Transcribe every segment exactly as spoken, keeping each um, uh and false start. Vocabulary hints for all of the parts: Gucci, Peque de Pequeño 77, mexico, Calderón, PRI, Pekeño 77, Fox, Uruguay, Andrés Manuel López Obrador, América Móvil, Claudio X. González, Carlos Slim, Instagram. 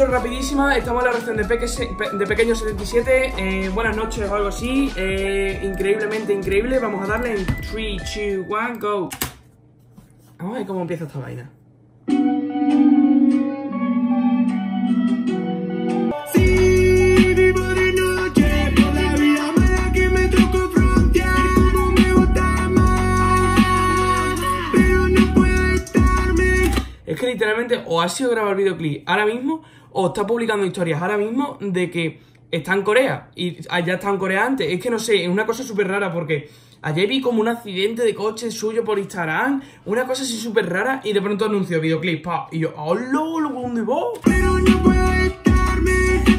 intro rapidísima, estamos en la reacción de, Peque, de Pequeño setenta y siete, eh, buenas noches o algo así, eh, increíblemente increíble, vamos a darle en tres, dos, uno, go. Vamos a ver cómo empieza esta vaina. Es que literalmente o ha sido grabar videoclip ahora mismo o está publicando historias ahora mismo de que está en Corea y allá está en Corea antes. Es que no sé, es una cosa súper rara porque ayer vi como un accidente de coche suyo por Instagram, una cosa así súper rara y de pronto anunció videoclip, pa, y yo, ¡hola, lo dónde vos! Pero no puedo estarme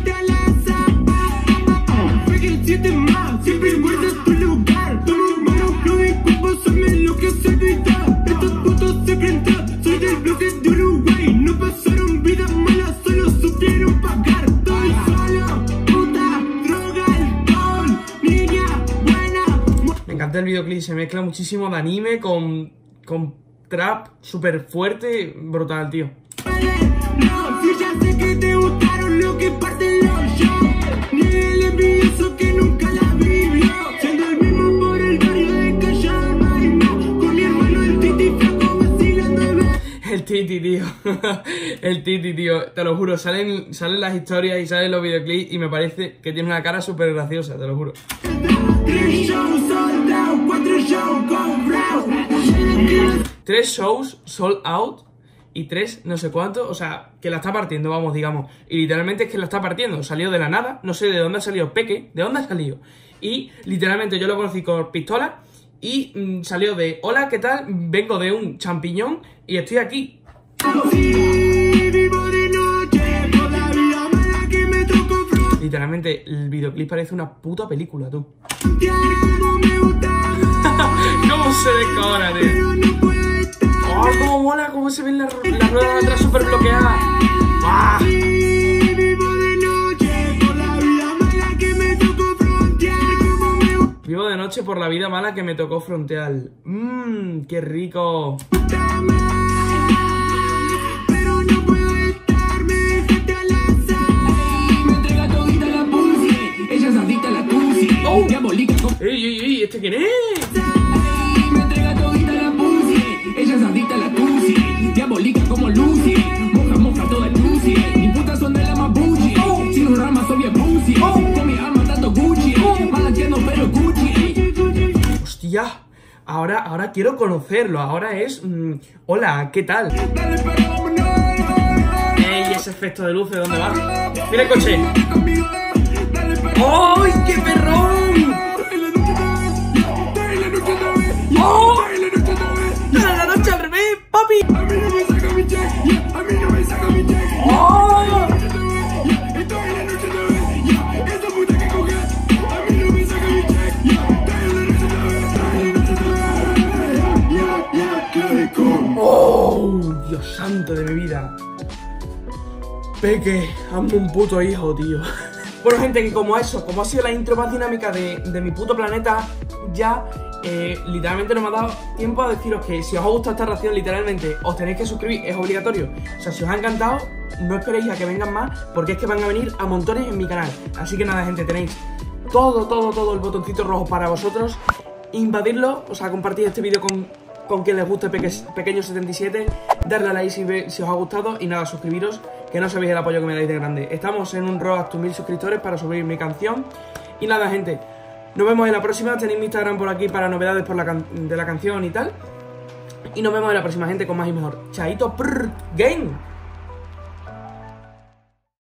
de la zapa. Fue que el siete más, siempre muertas por lugar. Todo lo malo, no me culpo, sabe lo que se evita. Estos putos se enfrentan. Del bloque de Uruguay, no pasaron vidas malas, solo supieron pagar. Estoy solo, puta, droga, alcohol, niña, buena. Me encanta el videoclip, se mezcla muchísimo de anime con, con trap súper fuerte, brutal, tío. No, si ya sé que te gustaron lo que parten los shows, ni el envidioso que nunca la vivió, siendo el mismo por el barrio de Callao, Marimón, con mi hermano el Titi, flaco vacilando el barrio. El Titi, tío. El Titi, tío. Te lo juro, salen, salen las historias y salen los videoclips y me parece que tiene una cara súper graciosa, te lo juro. Tres shows sold out y tres no sé cuánto. O sea, que la está partiendo, vamos, digamos. Y literalmente es que la está partiendo. Salió de la nada. No sé de dónde ha salido Peque. ¿De dónde ha salido? Y literalmente yo lo conocí con pistola. Y mmm, salió de, hola, ¿qué tal? Vengo de un champiñón y estoy aquí. Literalmente, el videoclip parece una puta película, tú. ¿Cómo se descabra, tío? ¡Oh, cómo mola! ¿Cómo se ven las la ruedas de atrás súper bloqueadas? ¡Ah! Vivo de noche por la vida mala que me tocó frontear. Mmm, qué rico. Pero no puedo estarme, gente a la sal. Me entrega todita la pussy. Ella es adicta a la pussy. Oh. Diabolica. Ey, ey, ey, ¿este quién es? Me entrega todita la pussy. Ella es adicta a la pussy. Diabolica como Lucy. Moja, moja toda el pussy. Mi puta son de la más bougie. Sin un rama soy bien pussy. Con mi arma tanto Gucci. Mala tiendo pero Gucci. Ya, ahora, ahora quiero conocerlo. Ahora es... Mmm, hola, ¿qué tal? ¡Ey, ese efecto de luces! ¿Dónde va? ¡Mira el coche! ¡Ay, qué perrón! ¡Oh! ¡A la noche al revés, papi! ¡Oh! Dios santo de mi vida. Peque, hazme un puto hijo, tío. Bueno, gente, que como eso, como ha sido la intro más dinámica de, de mi puto planeta, ya eh, literalmente no me ha dado tiempo a deciros que si os ha gustado esta reacción, literalmente os tenéis que suscribir, es obligatorio. O sea, si os ha encantado, no esperéis a que vengan más, porque es que van a venir a montones en mi canal. Así que nada, gente, tenéis todo, todo, todo el botoncito rojo para vosotros. Invadirlo, o sea, compartid este vídeo con... con quien les guste Pequeño setenta y siete, darle a like si, ve, si os ha gustado y nada, suscribiros, que no sabéis el apoyo que me dais de grande. Estamos en un road to mil suscriptores para subir mi canción. Y nada, gente, nos vemos en la próxima. Tenéis mi Instagram por aquí para novedades por la can de la canción y tal. Y nos vemos en la próxima, gente, con más y mejor. Chaito, prrr, game.